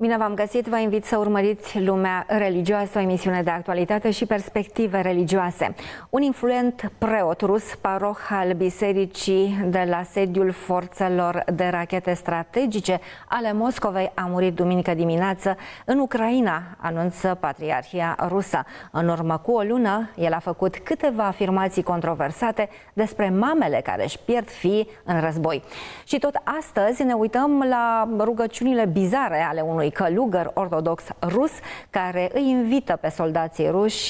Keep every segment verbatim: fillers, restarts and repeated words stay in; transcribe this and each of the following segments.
Bine v-am găsit, vă invit să urmăriți Lumea Religioasă, o emisiune de actualitate și perspective religioase. Un influent preot rus, paroh al bisericii de la sediul forțelor de rachete strategice ale Moscovei, a murit duminică dimineață în Ucraina, anunță Patriarhia Rusă. În urmă cu o lună, el a făcut câteva afirmații controversate despre mamele care își pierd fiii în război. Și tot astăzi ne uităm la rugăciunile bizare ale unui călugăr ortodox rus care îi invită pe soldații ruși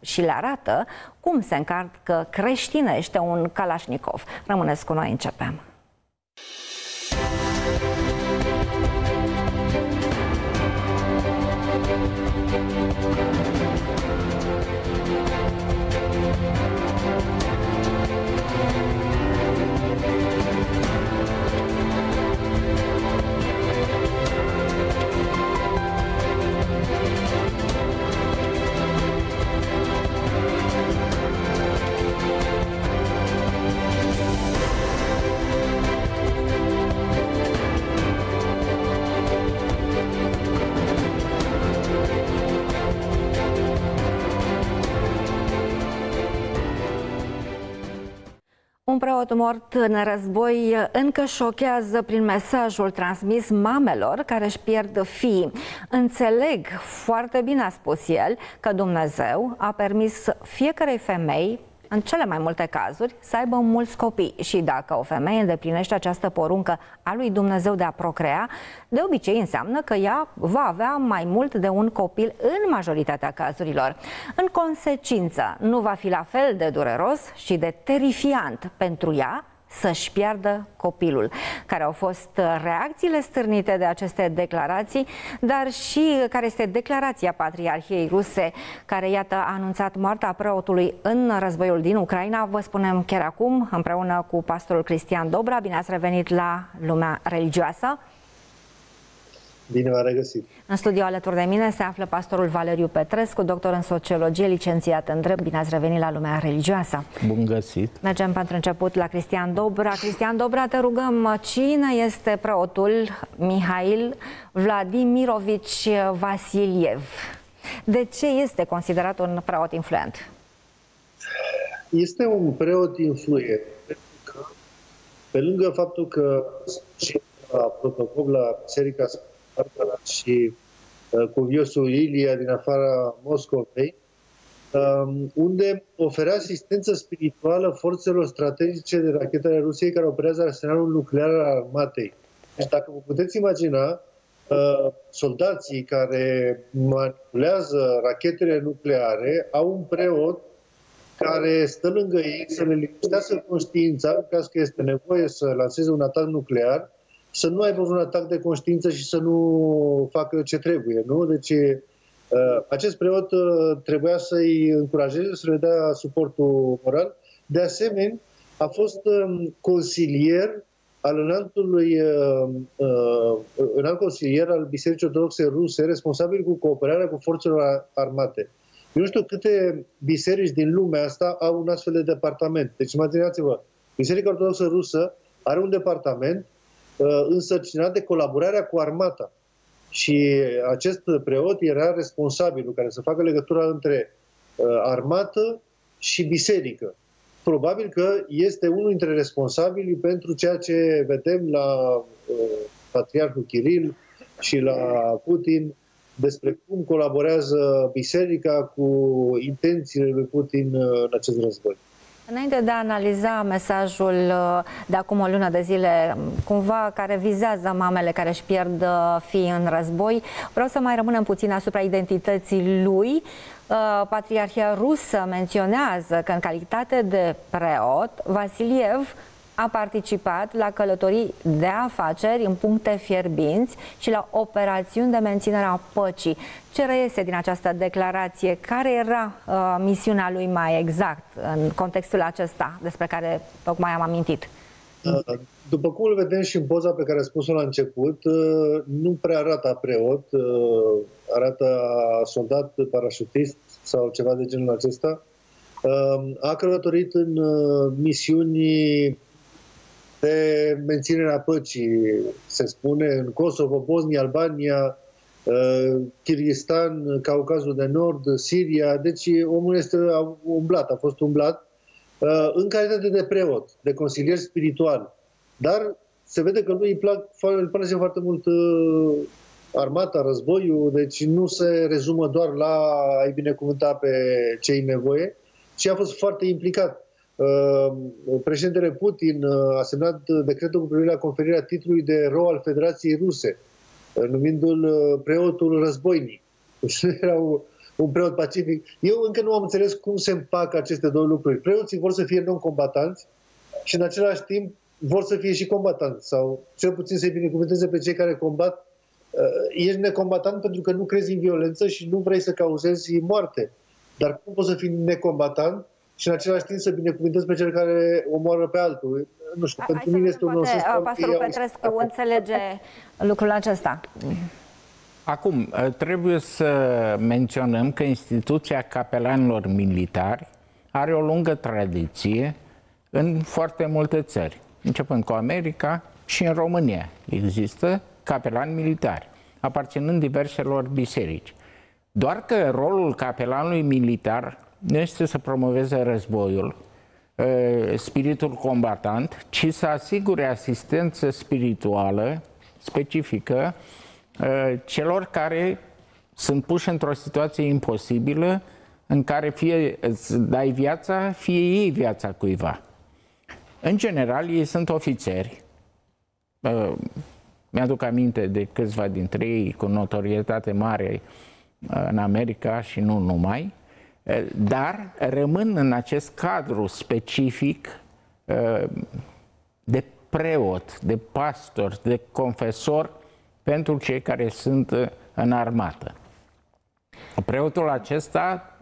și le arată cum se încarcă creștinește un Kalashnikov. Rămâneți cu noi, începem! Un preot mort în război încă șochează prin mesajul transmis mamelor care își pierd fiii. Înțeleg foarte bine, a spus el, că Dumnezeu a permis fiecarei femei, în cele mai multe cazuri, să aibă mulți copii. Și dacă o femeie îndeplinește această poruncă a lui Dumnezeu de a procrea, de obicei înseamnă că ea va avea mai mult de un copil în majoritatea cazurilor. În consecință, nu va fi la fel de dureros și de terifiant pentru ea să-și piardă copilul. Care au fost reacțiile stârnite de aceste declarații, dar și care este declarația Patriarhiei Ruse, care, iată, a anunțat moartea preotului în războiul din Ucraina. Vă spunem chiar acum, împreună cu pastorul Cristian Dobra. Bine ați revenit la Lumea Religioasă! Bine v-a regăsit! În studio alături de mine se află pastorul Valeriu Petrescu, doctor în sociologie, licențiat în drept. Bine ați revenit la Lumea Religioasă! Bun găsit! Mergem pentru început la Cristian Dobra. Cristian Dobra, te rugăm, cine este preotul Mihail Vladimirovici Vasiliev? De ce este considerat un preot influent? Este un preot influent pentru că, pe lângă faptul că protocol la Biserica și uh, cuviosul Ilia din afara Moscovei, uh, unde oferea asistență spirituală forțelor strategice de rachetă ale Rusiei care operează arsenalul nuclear al armatei. Deci, dacă vă puteți imagina, uh, soldații care manipulează rachetele nucleare au un preot care stă lângă ei să le liniștească conștiința în caz că este nevoie să lanseze un atac nuclear, să nu aibă un atac de conștiință și să nu facă ce trebuie, nu? Deci acest preot trebuia să-i încurajeze, să le dea suportul moral. De asemenea, a fost consilier al înaltului, înalt consilier al Bisericii Ortodoxe Ruse, responsabil cu cooperarea cu forțele armate. Eu nu știu câte biserici din lumea asta au un astfel de departament. Deci imaginați-vă, Biserica Ortodoxă Rusă are un departament însărcinat de colaborarea cu armata. Și acest preot era responsabilul care să facă legătura între armată și biserică. Probabil că este unul dintre responsabilii pentru ceea ce vedem la Patriarhul Chiril și la Putin, despre cum colaborează biserica cu intențiile lui Putin în acest război. Înainte de a analiza mesajul de acum o lună de zile, cumva care vizează mamele care își pierd fiii în război, vreau să mai rămânem puțin asupra identității lui. Patriarhia Rusă menționează că în calitate de preot, Vasiliev a participat la călătorii de afaceri în puncte fierbinți și la operațiuni de menținere a păcii. Ce reiese din această declarație? Care era uh, misiunea lui mai exact în contextul acesta despre care tocmai am amintit? Uh, după cum îl vedem și în poza pe care a spus-o la început, uh, nu prea arată preot, uh, arată soldat, parașutist sau ceva de genul acesta. Uh, a călătorit în uh, misiuni de menținerea păcii, se spune, în Kosovo, Poznia, Albania, Kyrgyzstan, Caucazul de Nord, Siria, deci omul este umblat, a fost umblat în calitate de preot, de consilier spiritual. Dar se vede că lui îi plac, îi place foarte mult armata, războiul, deci nu se rezumă doar la a-i binecuvânta pe cei nevoie, ci a fost foarte implicat. Președintele Putin a semnat decretul cu privire la conferirea titlului de erou al Federației Ruse, numindu-l preotul războinic. Era un preot pacific. Eu încă nu am înțeles cum se împacă aceste două lucruri. Preoții vor să fie non-combatanți și în același timp vor să fie și combatanți, sau cel puțin să-i binecuvânteze pe cei care combat. Ești necombatant pentru că nu crezi în violență și nu vrei să cauzezi moarte. Dar cum poți să fii necombatant și în același timp să binecuvântezi pe cel care omoară pe altul? Nu știu, hai pentru mine este un poate, pastorul Petrescu înțelege lucrul acesta. Acum, trebuie să menționăm că instituția capelanilor militari are o lungă tradiție în foarte multe țări, începând cu America și în România. Există capelani militari, aparținând diverselor biserici. Doar că rolul capelanului militar nu este să promoveze războiul, spiritul combatant, ci să asigure asistență spirituală specifică celor care sunt puși într-o situație imposibilă în care fie îți dai viața, fie iei viața cuiva. În general, ei sunt ofițeri. Mi-aduc aminte de câțiva dintre ei cu notorietate mare în America și nu numai, dar rămân în acest cadru specific de preot, de pastor, de confesor pentru cei care sunt în armată. Preotul acesta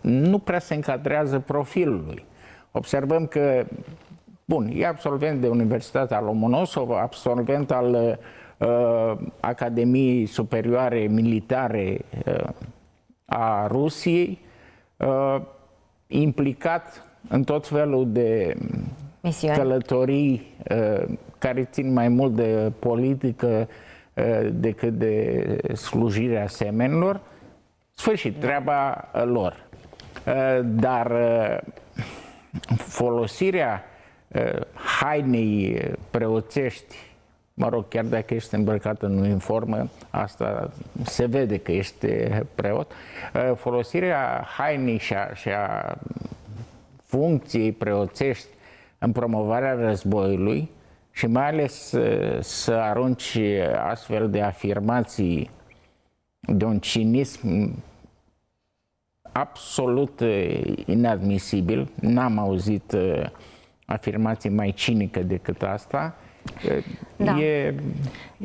nu prea se încadrează profilului. Observăm că, bun, e absolvent de Universitatea Lomonosov, absolvent al uh, Academiei Superioare Militare uh, a Rusiei, uh, implicat în tot felul de misiuni, călătorii uh, care țin mai mult de politică uh, decât de slujirea semenilor. Sfârșit, treaba lor. Uh, dar uh, folosirea hainei preoțești, mă rog, chiar dacă ești îmbrăcat în uniformă, asta se vede că este preot, folosirea hainei și a, și a funcției preoțești în promovarea războiului și mai ales să, să arunci astfel de afirmații de un cinism absolut inadmisibil, n-am auzit afirmație mai cinică decât asta, da. e,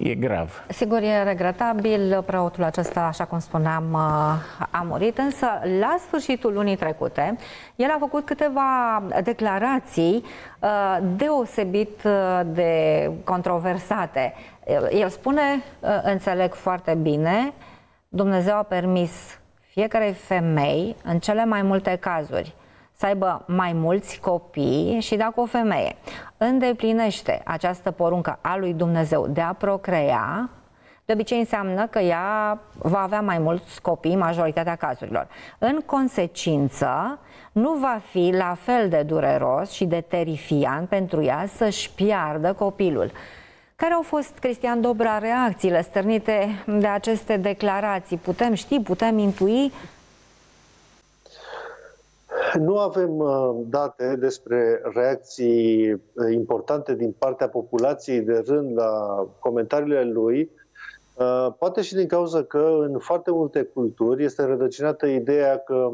e grav. Sigur, e regretabil, preotul acesta, așa cum spuneam, a murit, însă la sfârșitul lunii trecute, el a făcut câteva declarații deosebit de controversate. El spune, înțeleg foarte bine, Dumnezeu a permis fiecarei femei, în cele mai multe cazuri, să aibă mai mulți copii și dacă o femeie îndeplinește această poruncă a lui Dumnezeu de a procrea, de obicei înseamnă că ea va avea mai mulți copii în majoritatea cazurilor. În consecință, nu va fi la fel de dureros și de terifiant pentru ea să-și piardă copilul. Care au fost, Cristian Dobra, reacțiile stârnite de aceste declarații? Putem ști, putem intui? Nu avem date despre reacții importante din partea populației de rând la comentariile lui, poate și din cauza că în foarte multe culturi este rădăcinată ideea că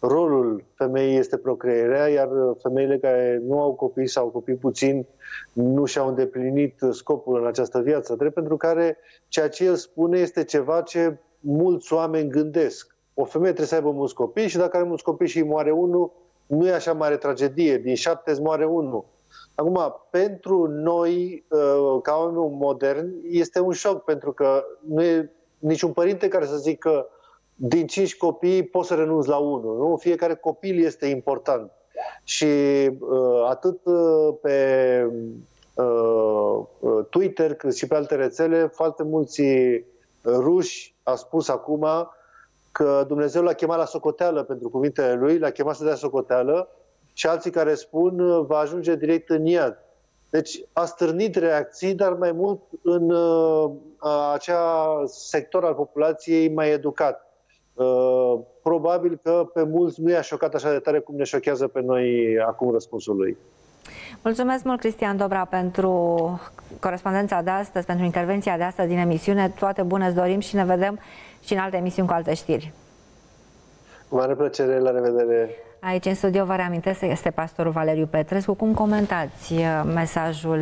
rolul femeii este procreerea, iar femeile care nu au copii sau copii puțin nu și-au îndeplinit scopul în această viață, drept pentru care ceea ce el spune este ceva ce mulți oameni gândesc. O femeie trebuie să aibă mulți copii și dacă are mulți copii și îi moare unul, nu e așa mare tragedie. Din șapte îți moare unul. Acum, pentru noi, ca oameni moderni, este un șoc, pentru că nu e niciun părinte care să zică din cinci copii poți să renunți la unul. Nu? Fiecare copil este important. Și atât pe Twitter cât și pe alte rețele, foarte mulți ruși a spus acum că Dumnezeu l-a chemat la socoteală pentru cuvintele lui, l-a chemat să dea socoteală și alții care spun va ajunge direct în iad. Deci a stârnit reacții, dar mai mult în uh, acea sector al populației mai educat. Uh, probabil că pe mulți nu i-a șocat așa de tare cum ne șochează pe noi acum răspunsul lui. Mulțumesc mult, Cristian Dobra, pentru corespondența de astăzi, pentru intervenția de astăzi din emisiune. Toate bune îți dorim și ne vedem și în alte emisiuni cu alte știri. Cu mare plăcere, la revedere! Aici în studio, vă reamintesc, este pastorul Valeriu Petrescu. Cum comentați mesajul,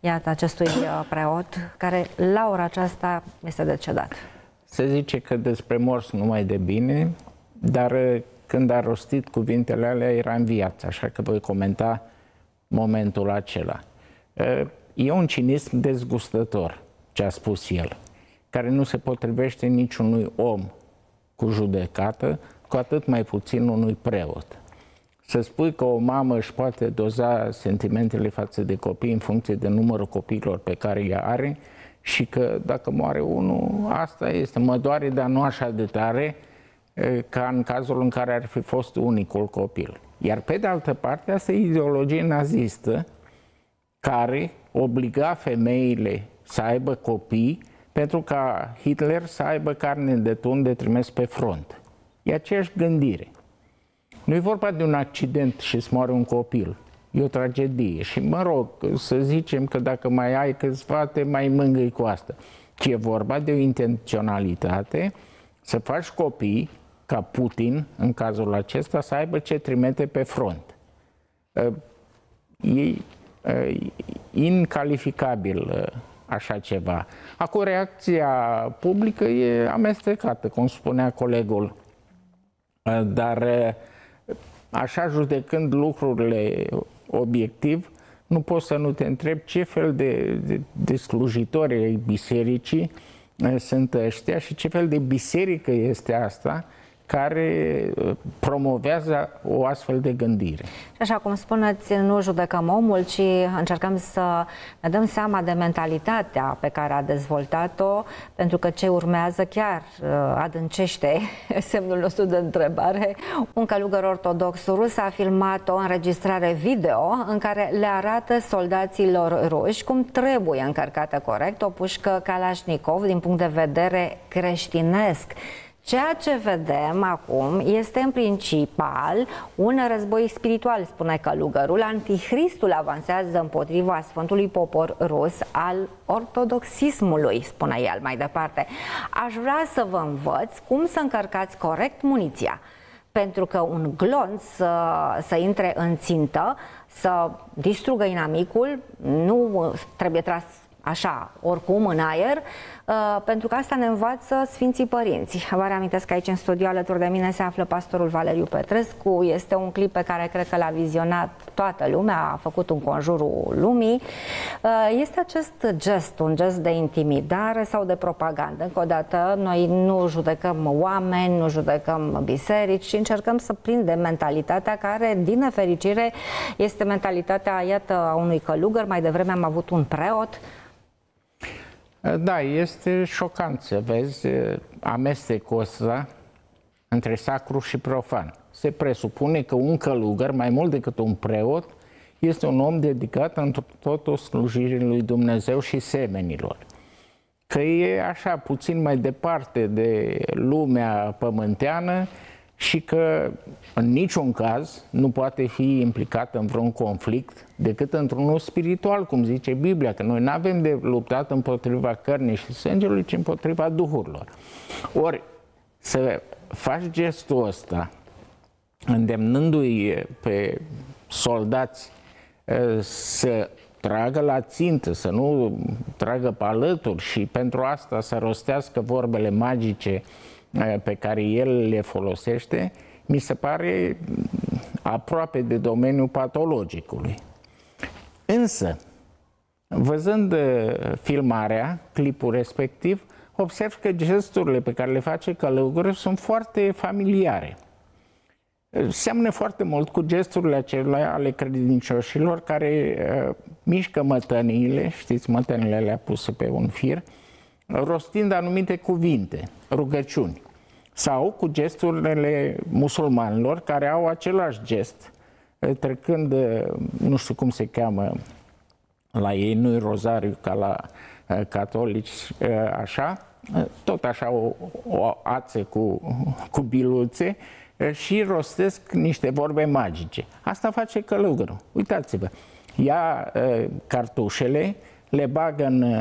iată, acestui preot, care la ora aceasta este decedat? Se zice că despre morți numai de bine, dar când a rostit cuvintele alea era în viață, așa că voi comenta momentul acela. E un cinism dezgustător ce a spus el, care nu se potrivește niciunui om cu judecată, cu atât mai puțin unui preot. Să spui că o mamă își poate doza sentimentele față de copii în funcție de numărul copiilor pe care ea are și că dacă moare unul, asta este, mă doare, dar nu așa de tare ca în cazul în care ar fi fost unicul copil. Iar pe de altă parte, asta e ideologie nazistă care obliga femeile să aibă copii pentru ca Hitler să aibă carne de tun de trimis pe front. E aceeași gândire. Nu e vorba de un accident și îți moare un copil. E o tragedie. Și mă rog, să zicem că dacă mai ai câțiva, te mai mângâi cu asta. Ci e vorba de o intenționalitate să faci copii ca Putin, în cazul acesta, să aibă ce trimite pe front. E incalificabil așa ceva. Acum reacția publică e amestecată, cum spunea colegul. Dar așa, judecând lucrurile obiectiv, nu pot să nu te întreb ce fel de, de, de slujitori ai bisericii sunt ăștia și ce fel de biserică este asta care promovează o astfel de gândire. Și așa cum spuneți, nu judecăm omul, ci încercăm să ne dăm seama de mentalitatea pe care a dezvoltat-o, pentru că ce urmează chiar adâncește semnul nostru de întrebare. Un călugăr ortodox rus a filmat o înregistrare video în care le arată soldaților ruși cum trebuie încărcată corect o pușcă Kalashnikov din punct de vedere creștinesc. Ceea ce vedem acum este în principal un război spiritual, spune călugărul. Antichristul avansează împotriva Sfântului Popor Rus al ortodoxismului, spune el mai departe. Aș vrea să vă învăț cum să încărcați corect muniția, pentru că un glonț să, să intre în țintă, să distrugă inamicul, nu trebuie tras așa, oricum, în aer, pentru că asta ne învață Sfinții Părinți. Vă reamintesc că aici în studio alături de mine se află pastorul Valeriu Petrescu. Este un clip pe care cred că l-a vizionat toată lumea, a făcut un conjurul lumii. Este acest gest, un gest de intimidare sau de propagandă. Încă o dată, noi nu judecăm oameni, nu judecăm biserici și încercăm să prindem mentalitatea care, din nefericire, este mentalitatea, iată, a unui călugăr. Mai devreme am avut un preot. Da, este șocant să vezi amestecul ăsta între sacru și profan. Se presupune că un călugăr, mai mult decât un preot, este un om dedicat în totul slujirii lui Dumnezeu și semenilor. Că e așa puțin mai departe de lumea pământeană și că în niciun caz nu poate fi implicat în vreun conflict decât într-unul spiritual, cum zice Biblia, că noi nu avem de luptat împotriva cărnii și sângelui, ci împotriva duhurilor. Ori să faci gestul ăsta, îndemnându-i pe soldați să tragă la țintă, să nu tragă pe alături și pentru asta să rostească vorbele magice pe care el le folosește, mi se pare aproape de domeniul patologicului. Însă, văzând filmarea, clipul respectiv, observ că gesturile pe care le face călugărul sunt foarte familiare. Seamănă foarte mult cu gesturile acelea ale credincioșilor care uh, mișcă mătăniile, știți, mătăniile le-a puse pe un fir, rostind anumite cuvinte, rugăciuni, sau cu gesturile musulmanilor care au același gest, trecând, nu știu cum se cheamă, la ei nu-i rozariu ca la catolici, așa, tot așa o, o ață cu, cu biluțe, și rostesc niște vorbe magice. Asta face călugărul. Uitați-vă, ia cartușele, le bagă în,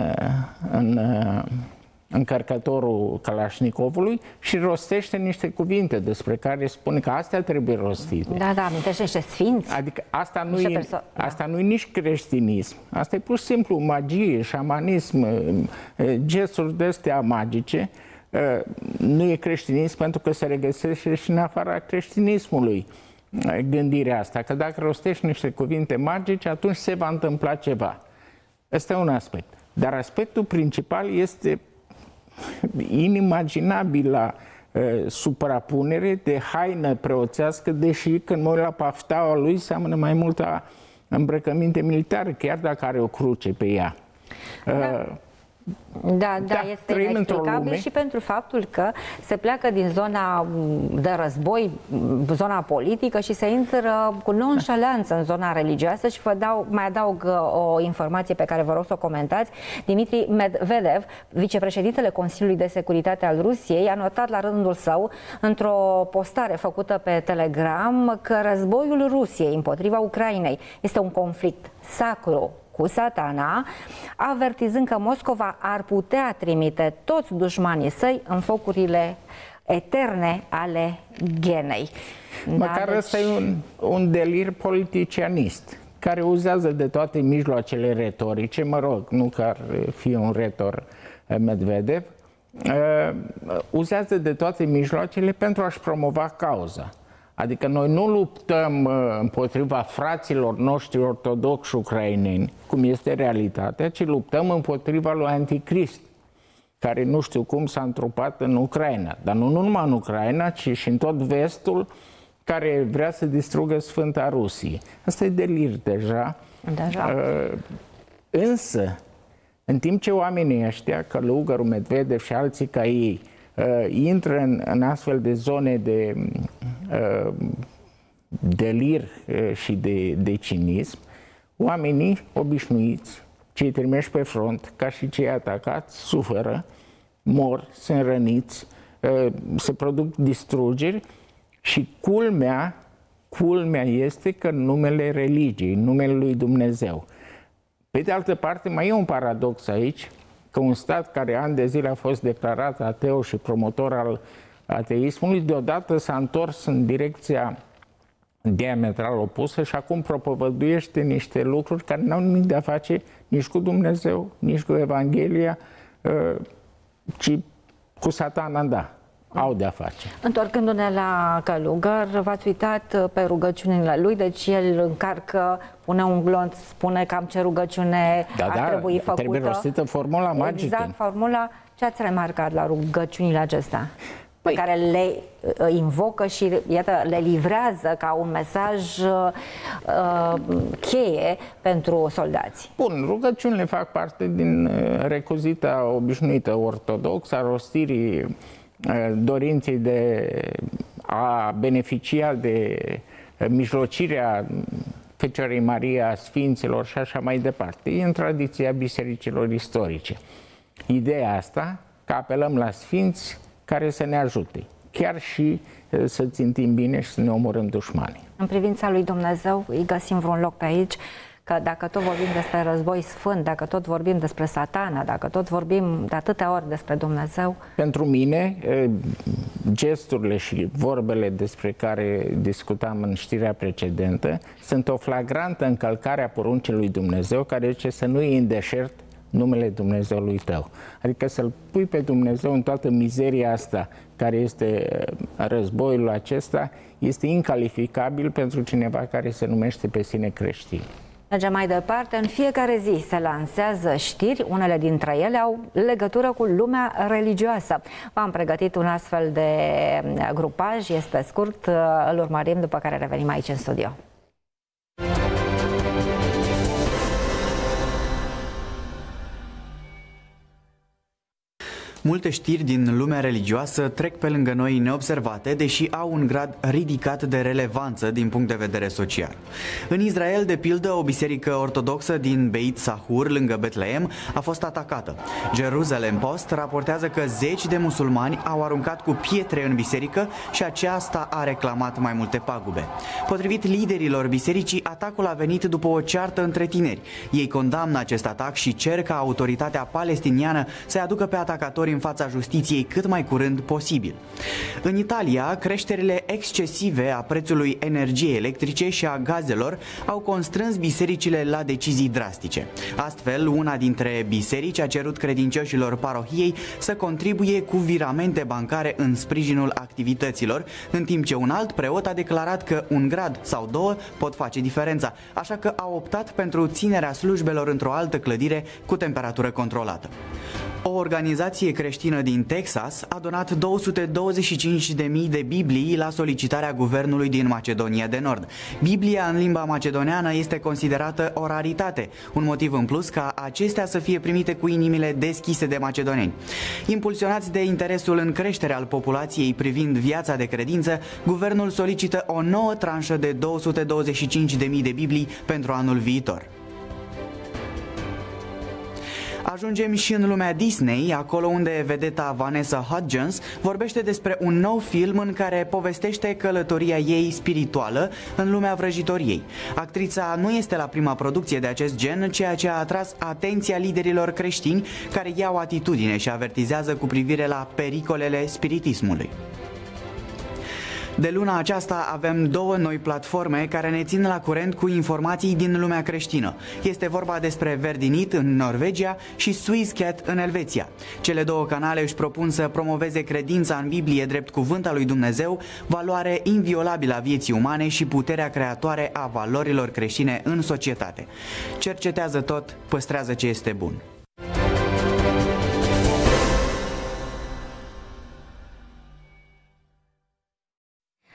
în încărcătorul Kalashnikovului și rostește niște cuvinte despre care spune că astea trebuie rostite. Da, da, amintește niște sfinți. Adică asta nu e, da. Asta nu e nici creștinism. Asta e pur și simplu magie, șamanism, gesturi de-astea magice. Nu e creștinism pentru că se regăsește și în afara creștinismului gândirea asta, că dacă rostești niște cuvinte magice, atunci se va întâmpla ceva. Ăsta e un aspect. Dar aspectul principal este inimaginabilă uh, suprapunere de haină preoțească, deși când mă uit la paftaua lui seamănă mai mult la îmbrăcăminte militară, chiar dacă are o cruce pe ea. Uh, da. Da, da, este inexplicabil și pentru faptul că se pleacă din zona de război, zona politică, și se intră cu nonșalanță în zona religioasă. Și vă dau, mai adaug o informație pe care vă rog să o comentați. Dimitri Medvedev, vicepreședintele Consiliului de Securitate al Rusiei, a notat la rândul său, într-o postare făcută pe Telegram, că războiul Rusiei împotriva Ucrainei este un conflict sacru cu satana, avertizând că Moscova ar putea trimite toți dușmanii săi în focurile eterne ale ghenei. Măcar da, deci... ăsta e un, un delir politicianist, care uzează de toate mijloacele retorice, mă rog, nu că ar fi un retor Medvedev, uh, uzează de toate mijloacele pentru a-și promova cauza. Adică noi nu luptăm împotriva fraților noștri ortodoxi ucraineni, cum este realitatea, ci luptăm împotriva lui Antichrist, care nu știu cum s-a întrupat în Ucraina. Dar nu numai în Ucraina, ci și în tot vestul, care vrea să distrugă Sfânta Rusie. Asta e delir deja. deja. Însă, în timp ce oamenii ăștia, călugărul Medvedev și alții ca ei, intră în, în astfel de zone de uh, delir și de, de cinism, oamenii obișnuiți, cei trimiși pe front, ca și cei atacați, suferă, mor, sunt răniți, uh, se produc distrugeri și culmea, culmea este că în numele religiei, în numele lui Dumnezeu. Pe de altă parte, mai e un paradox aici, că un stat care ani de zile a fost declarat ateu și promotor al ateismului, deodată s-a întors în direcția diametral opusă și acum propovăduiește niște lucruri care n-au nimic de a face nici cu Dumnezeu, nici cu Evanghelia, ci cu satana, da. Au de-a face. Întorcându-ne la călugăr, v-ați uitat pe rugăciunile lui, deci el încarcă, pune un glonț, spune cam ce rugăciune da, ar da, trebui făcută. Trebuie rostită formula magică. Exact, formula. Ce ați remarcat la rugăciunile acestea? Păi, pe care le invocă și, iată, le livrează ca un mesaj uh, cheie pentru soldați. Bun, rugăciunile fac parte din recuzita obișnuită ortodoxă a rostirii dorinței de a beneficia de mijlocirea Fecioarei Maria, Sfinților și așa mai departe. E în tradiția bisericilor istorice. Ideea asta, că apelăm la Sfinți care să ne ajute, chiar și să țintim bine și să ne omorâm dușmanii. În privința lui Dumnezeu îi găsim vreun loc pe aici? Că dacă tot vorbim despre război sfânt, dacă tot vorbim despre satana, dacă tot vorbim de atâtea ori despre Dumnezeu... Pentru mine, gesturile și vorbele despre care discutam în știrea precedentă sunt o flagrantă încălcare a poruncii lui Dumnezeu, care zice să nu iei în deșert numele Dumnezeului tău. Adică să-L pui pe Dumnezeu în toată mizeria asta, care este războiul acesta, este incalificabil pentru cineva care se numește pe sine creștin. Mergem mai departe. În fiecare zi se lansează știri, unele dintre ele au legătură cu lumea religioasă. V-am pregătit un astfel de grupaj, este scurt, îl urmărim, după care revenim aici în studio. Multe știri din lumea religioasă trec pe lângă noi neobservate, deși au un grad ridicat de relevanță din punct de vedere social. În Israel, de pildă, o biserică ortodoxă din Beit Sahur, lângă Betleem, a fost atacată. Jerusalem Post raportează că zeci de musulmani au aruncat cu pietre în biserică și aceasta a reclamat mai multe pagube. Potrivit liderilor bisericii, atacul a venit după o ceartă între tineri. Ei condamnă acest atac și cer ca autoritatea palestiniană să-i aducă pe atacatori în fața justiției cât mai curând posibil. În Italia, creșterile excesive a prețului energiei electrice și a gazelor au constrâns bisericile la decizii drastice. Astfel, una dintre biserici a cerut credincioșilor parohiei să contribuie cu viramente bancare în sprijinul activităților, în timp ce un alt preot a declarat că un grad sau două pot face diferența, așa că a optat pentru ținerea slujbelor într-o altă clădire cu temperatură controlată. O organizație creștină din Texas a donat două sute douăzeci și cinci de mii de Biblii la solicitarea guvernului din Macedonia de Nord. Biblia în limba macedoneană este considerată o raritate, un motiv în plus ca acestea să fie primite cu inimile deschise de macedoneni. Impulsionați de interesul în creștere al populației privind viața de credință, guvernul solicită o nouă tranșă de două sute douăzeci și cinci de mii de Biblii pentru anul viitor. Ajungem și în lumea Disney, acolo unde vedeta Vanessa Hudgens vorbește despre un nou film în care povestește călătoria ei spirituală în lumea vrăjitoriei. Actrița nu este la prima producție de acest gen, ceea ce a atras atenția liderilor creștini care iau atitudine și avertizează cu privire la pericolele spiritismului. De luna aceasta avem două noi platforme care ne țin la curent cu informații din lumea creștină. Este vorba despre Verdinit în Norvegia și Swisscat în Elveția. Cele două canale își propun să promoveze credința în Biblie drept cuvânt al lui Dumnezeu, valoare inviolabilă a vieții umane și puterea creatoare a valorilor creștine în societate. Cercetează tot, păstrează ce este bun.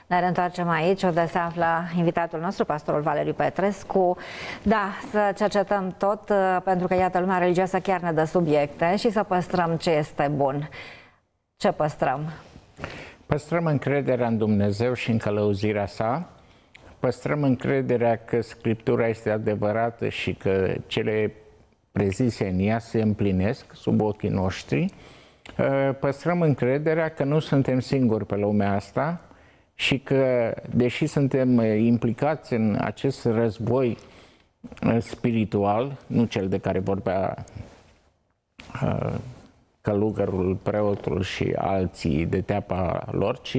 Ne întoarcem aici, unde se află invitatul nostru, pastorul Valeriu Petrescu. Da, să cercetăm tot, pentru că, iată, lumea religioasă chiar ne dă subiecte și să păstrăm ce este bun. Ce păstrăm? Păstrăm încrederea în Dumnezeu și în călăuzirea sa. Păstrăm încrederea că Scriptura este adevărată și că cele prezise în ea se împlinesc sub ochii noștri. Păstrăm încrederea că nu suntem singuri pe lumea asta, și că, deși suntem implicați în acest război spiritual, nu cel de care vorbea călugărul, preotul și alții de teapa lor, ci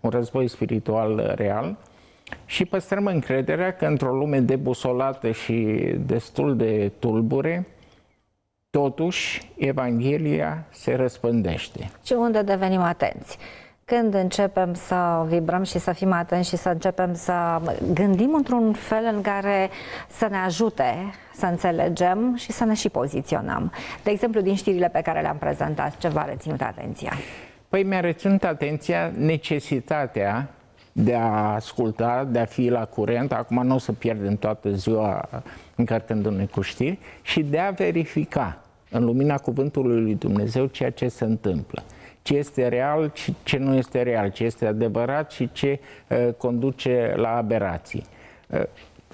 un război spiritual real, și păstrăm încrederea că într-o lume debusolată și destul de tulbure, totuși Evanghelia se răspândește. Și unde devenim atenți? Când începem să vibrăm și să fim atenți și să începem să gândim într-un fel în care să ne ajute să înțelegem și să ne și poziționăm. De exemplu, din știrile pe care le-am prezentat, ce v-a reținut atenția? Păi mi-a reținut atenția necesitatea de a asculta, de a fi la curent. Acum nu o să pierdem toată ziua încărcându-ne cu știri, și de a verifica în lumina cuvântului lui Dumnezeu ceea ce se întâmplă. Ce este real, ce nu este real, ce este adevărat și ce uh, conduce la aberații. Uh,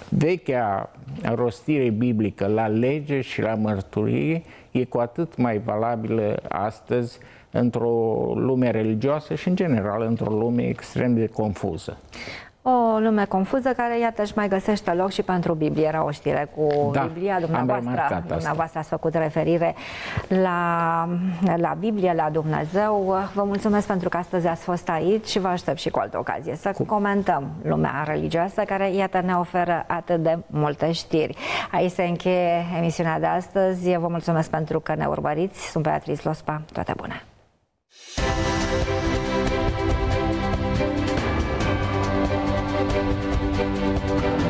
vechea rostire biblică la lege și la mărturie e cu atât mai valabilă astăzi într-o lume religioasă și, în general, într-o lume extrem de confuză. O lume confuză care, iată, își mai găsește loc și pentru Biblie. Era o știre cu da, Biblia. Dumneavoastră, dumneavoastră ați făcut referire la, la Biblie, la Dumnezeu. Vă mulțumesc pentru că astăzi ați fost aici și vă aștept și cu altă ocazie să cu... comentăm lumea religioasă care, iată, ne oferă atât de multe știri. Aici se încheie emisiunea de astăzi. Vă mulțumesc pentru că ne urmăriți. Sunt Beatrice Lospa. Toate bune! We'll be right back.